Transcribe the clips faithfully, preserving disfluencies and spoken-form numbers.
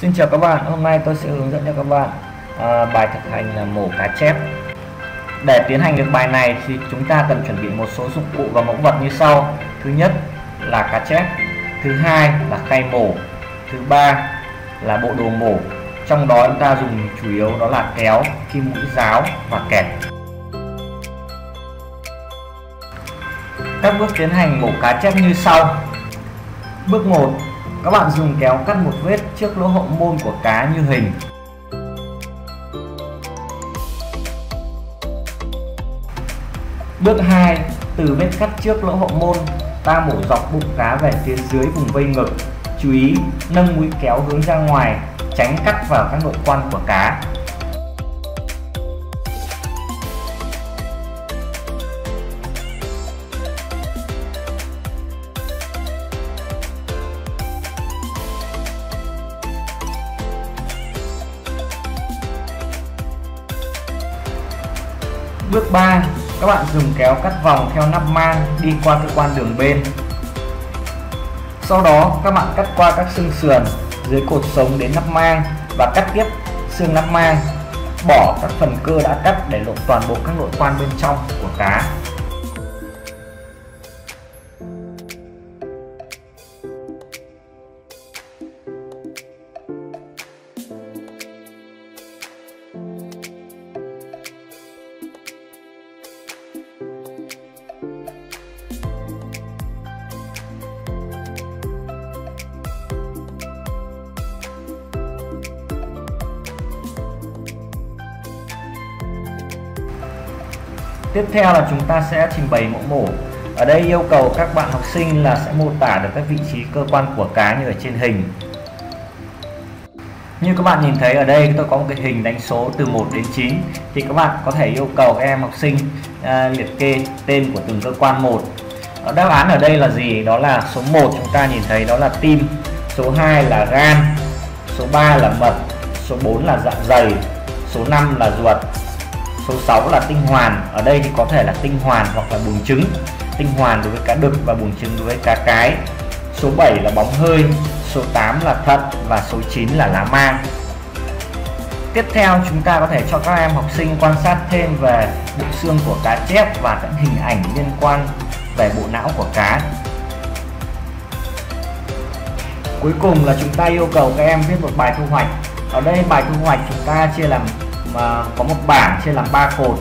Xin chào các bạn, hôm nay tôi sẽ hướng dẫn cho các bạn à, bài thực hành là mổ cá chép. Để tiến hành được bài này thì chúng ta cần chuẩn bị một số dụng cụ và mẫu vật như sau. Thứ nhất là cá chép, thứ hai là khay mổ, thứ ba là bộ đồ mổ. Trong đó chúng ta dùng chủ yếu đó là kéo, kim mũi giáo và kẹp. Các bước tiến hành mổ cá chép như sau. Bước một, các bạn dùng kéo cắt một vết trước lỗ hậu môn của cá như hình. Bước hai, từ vết cắt trước lỗ hậu môn, ta mổ dọc bụng cá về phía dưới vùng vây ngực. Chú ý nâng mũi kéo hướng ra ngoài, tránh cắt vào các nội quan của cá. Bước ba, các bạn dùng kéo cắt vòng theo nắp mang đi qua cơ quan đường bên. Sau đó các bạn cắt qua các xương sườn dưới cột sống đến nắp mang và cắt tiếp xương nắp mang, bỏ các phần cơ đã cắt để lộ toàn bộ các nội quan bên trong của cá. Tiếp theo là chúng ta sẽ trình bày mẫu mổ. Ở đây yêu cầu các bạn học sinh là sẽ mô tả được các vị trí cơ quan của cá như ở trên hình. Như các bạn nhìn thấy ở đây tôi có một cái hình đánh số từ một đến chín. Thì các bạn có thể yêu cầu các em học sinh à, liệt kê tên của từng cơ quan một. Đáp án ở đây là gì? Đó là số một chúng ta nhìn thấy đó là tim, số hai là gan, số ba là mật, số bốn là dạ dày, số năm là ruột. Số sáu là tinh hoàn, ở đây thì có thể là tinh hoàn hoặc là buồng trứng. Tinh hoàn đối với cá đực và buồng trứng đối với cá cái. Số bảy là bóng hơi, số tám là thận và số chín là lá mang. Tiếp theo chúng ta có thể cho các em học sinh quan sát thêm về bộ xương của cá chép và các hình ảnh liên quan về bộ não của cá. Cuối cùng là chúng ta yêu cầu các em viết một bài thu hoạch. Ở đây bài thu hoạch chúng ta chia làm mà có một bảng chia làm ba cột.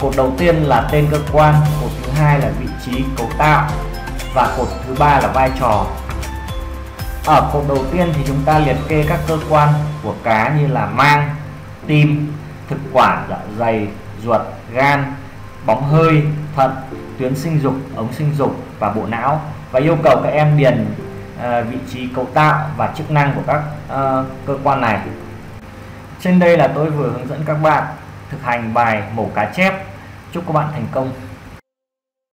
Cột đầu tiên là tên cơ quan, cột thứ hai là vị trí cấu tạo và cột thứ ba là vai trò. Ở cột đầu tiên thì chúng ta liệt kê các cơ quan của cá như là mang, tim, thực quản, dạ dày, ruột, gan, bóng hơi, thận, tuyến sinh dục, ống sinh dục và bộ não, và yêu cầu các em điền uh, vị trí cấu tạo và chức năng của các uh, cơ quan này. Trên đây là tôi vừa hướng dẫn các bạn thực hành bài mổ cá chép. Chúc các bạn thành công!